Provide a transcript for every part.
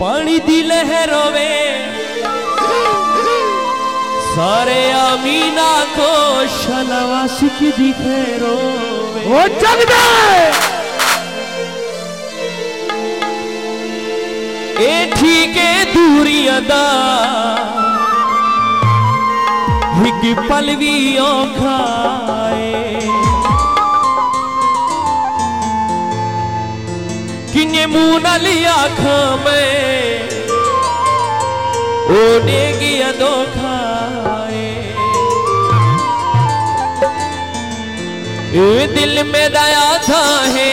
पानी दी लहरों में सारे अमीना को शलवासी की दिखेरो वो जग दे एठी के दूरियां दा हिग पलवी औखाए किन्ने मुँह न लिया में ओने गिया दो खाए ये दिल में दया था है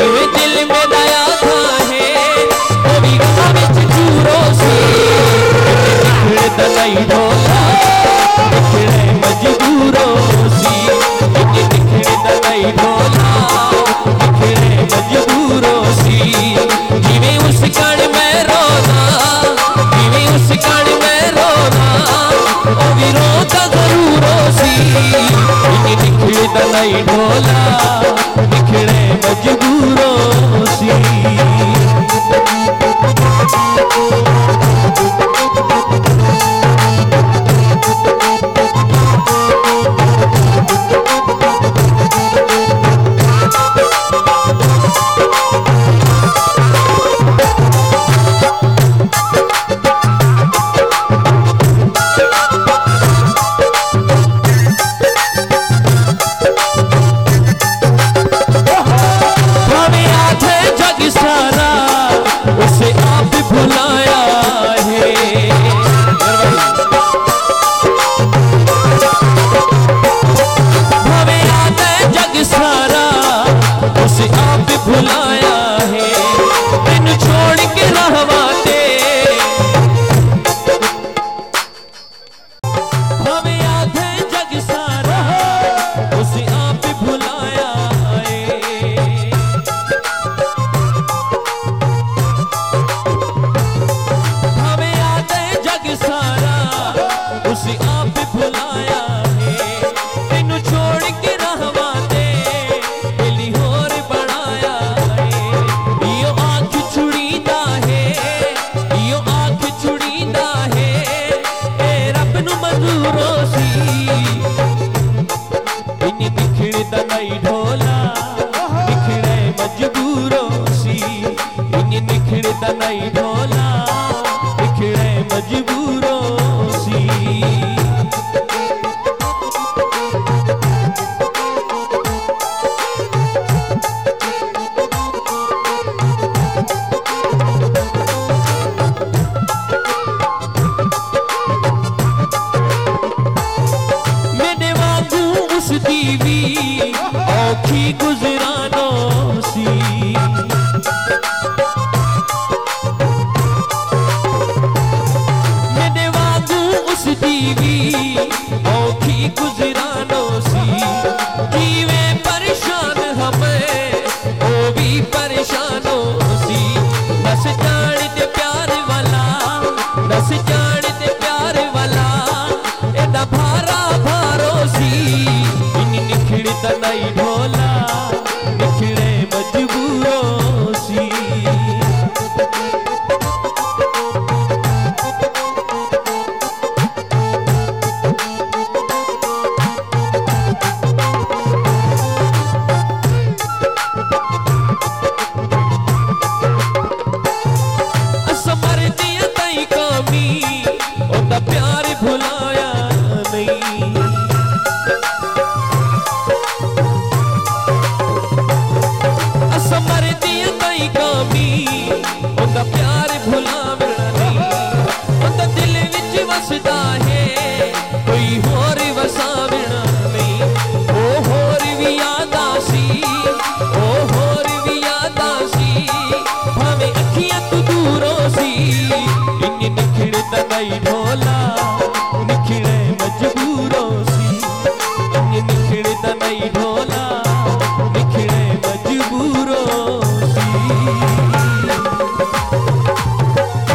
ये दिल में दया था है कभी कभी चूरो से निखरदा नहीं ढोला निखरे मजबूरों से निखरदा नहीं ढोला निखरे मजबूरों से जीवे उस कण में रोना जीवे उस कण में रोना ओ विरोधा जरूरों से निखरदा नहीं ढोला निखरे मजबूरों से I know।